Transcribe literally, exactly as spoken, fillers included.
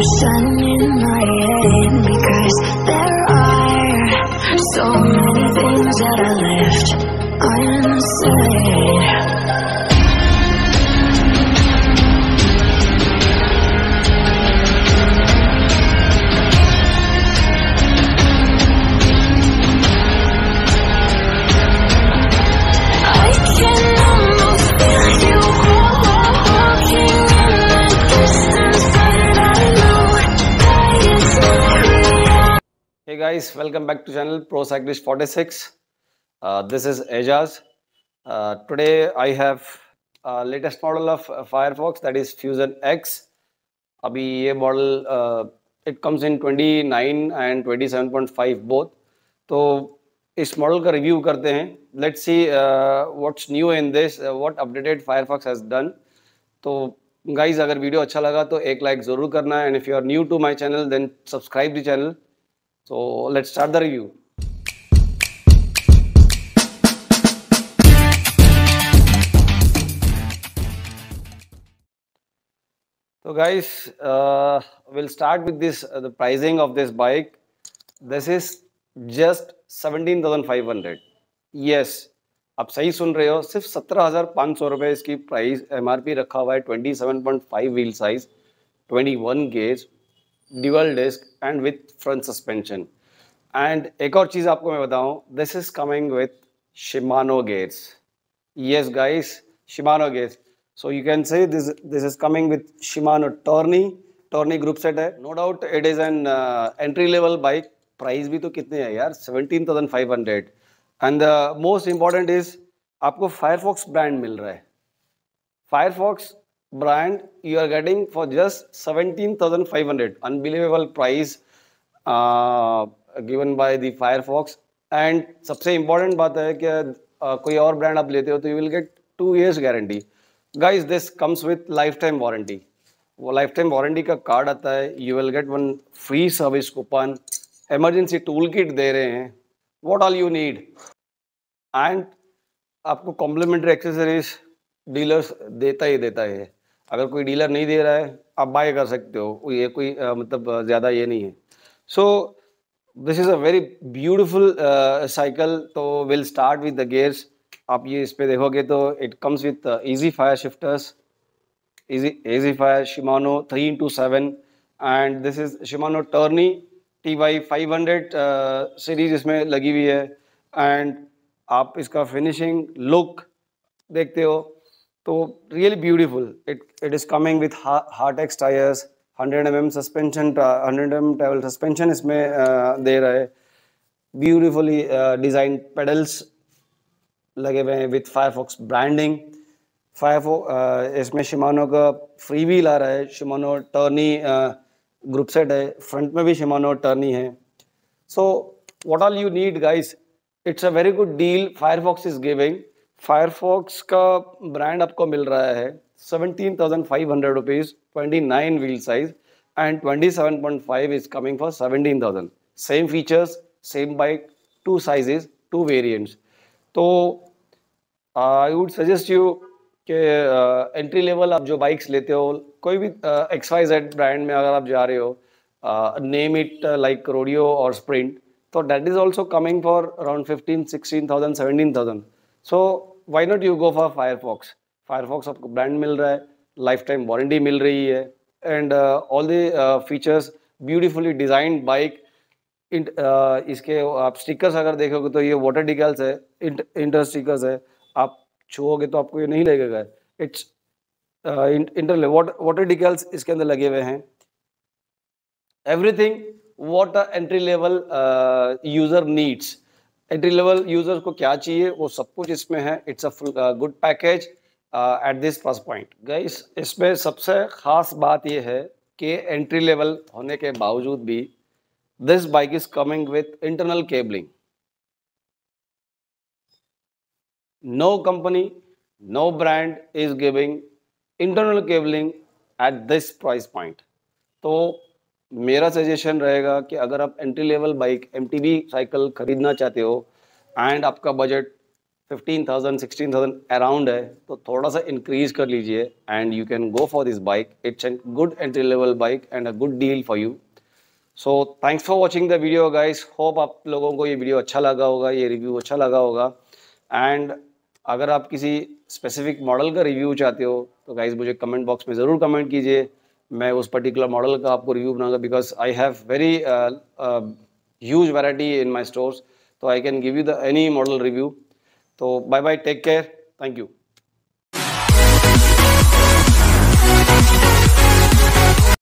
there's sun in my head, because there are so many things that I left unsaid. Hey guys, welcome back to channel Pro Cyclist forty-six. Uh, this is Ajaz. Uh, today I have uh, latest model of uh, Firefox, that is Fusion X. Abhi ye model uh, it comes in twenty-nine and twenty-seven point five both. So इस model का review करते हैं. Let's see uh, what's new in this, uh, what updated Firefox has done. तो guys अगर video अच्छा लगा तो एक like जरूर करना, and if you are new to my channel then subscribe the channel. So let's start the review. So guys, uh, we'll start with this uh, the pricing of this bike. This is just seventeen thousand five hundred. Yes, आप सही सुन रहे हो, सिर्फ सत्रह हज़ार पाँच सौ रुपए इसकी प्राइस एमआरपी रखा हुआ है. twenty-seven point five wheel size, twenty-one gauge, dual disc and with front suspension. And एक और चीज़ आपको मैं बताऊँ, this is coming with Shimano gears. Yes guys, Shimano gears. So you can say this this is coming with Shimano Tourney. Tourney group set है. No doubt it is an uh, entry level bike. Price भी तो कितने है यार, seventeen thousand five hundred. And the most important is आपको Firefox brand मिल रहा है. Firefox brand you are getting for just seventeen thousand five hundred. Unbelievable price uh, given by the Firefox. And सबसे important बात है कि uh, कोई और brand आप लेते हो तो you will get two years guarantee. Guys, this comes with lifetime warranty. वो lifetime warranty का card आता है. You will get one free service coupon. Emergency toolkit दे रहे हैं. What all you need? And आपको complimentary accessories dealers देता ही देता है. अगर कोई डीलर नहीं दे रहा है आप बाय कर सकते हो, ये कोई आ, मतलब ज़्यादा ये नहीं है. So this is a very beautiful cycle. तो will start with the gears. आप ये इस पे देखोगे तो it comes with easy fire shifters, easy easy fire Shimano three into seven and this is Shimano Tourney T Y five hundred series इसमें लगी हुई है. एंड आप इसका फिनिशिंग लुक देखते हो तो really beautiful. It it is coming with Hardex tyres, hundred m m suspension, hundred m m travel suspension इसमें uh, दे रहा है. ब्यूटीफुली डिज़ाइन पेडल्स लगे हुए हैं विथ फायरफॉक्स ब्रांडिंग. फायरफॉक्स इसमें शिमानो का फ्री व्हील आ रहा है, शिमानो टर्नी ग्रुप सेट है, फ्रंट में भी शिमानो टर्नी है. So what all you need guys, it's a very good deal Firefox is giving. Firefox का ब्रांड आपको मिल रहा है seventeen thousand five hundred rupees, twenty-nine wheel size and twenty-seven point five is coming for seventeen thousand. Same features, same bike, two sizes, two variants. तो I would suggest you कि entry level आप जो bikes लेते हो, कोई भी x Y Z brand में अगर आप जा रहे हो, नेम इट लाइक रोडियो और स्प्रिंट, तो that is also coming for around fifteen, sixteen thousand, seventeen thousand. So why not you go for Firefox? Firefox आपको ब्रांड मिल रहा है, लाइफ टाइम वारंटी मिल रही है, and all the features, beautifully designed bike. इसके आप स्टिकर्स अगर देखोगे तो ये वाटर डिकल्स है, इंटर स्टिकर्स है, आप छुओगे तो आपको ये नहीं लगेगा. इट्स इंटर वाटर डिकल्स इसके अंदर लगे हुए हैं. Everything what a entry level user needs. Entry level users को क्या चाहिए वो सब कुछ इसमें है. It's a good package at this price point. Guys, इसमें सबसे ख़ास बात ये है कि एंट्री लेवल होने के बावजूद भी this bike is coming with internal cabling. No company, no brand is giving internal cabling at this price point. तो मेरा सजेशन रहेगा कि अगर आप entry level bike MTB cycle खरीदना चाहते हो एंड आपका budget fifteen thousand sixteen thousand around है, तो थोड़ा सा इंक्रीज कर लीजिए and you can go for this bike. It's a good entry level bike and a good deal for you. So thanks for watching the video guys. Hope आप लोगों को ये वीडियो अच्छा लगा होगा, ये रिव्यू अच्छा लगा होगा. एंड अगर आप किसी स्पेसिफिक मॉडल का रिव्यू चाहते हो तो गाइस मुझे कमेंट बॉक्स में ज़रूर कमेंट कीजिए. मैं उस पर्टिकुलर मॉडल का आपको रिव्यू बनाऊंगा because I have very huge variety in my stores, तो I can give you the any model review. तो bye bye, take care, thank you.